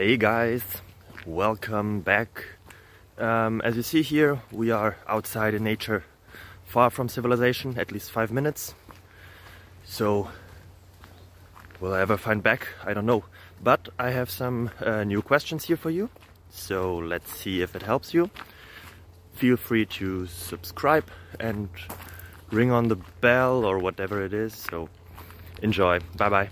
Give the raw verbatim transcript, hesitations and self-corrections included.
Hey guys, welcome back. Um, as you see here, we are outside in nature, far from civilization, at least five minutes. So, will I ever find back? I don't know. But I have some uh, new questions here for you. So let's see if it helps you. Feel free to subscribe and ring on the bell or whatever it is. So enjoy. Bye bye.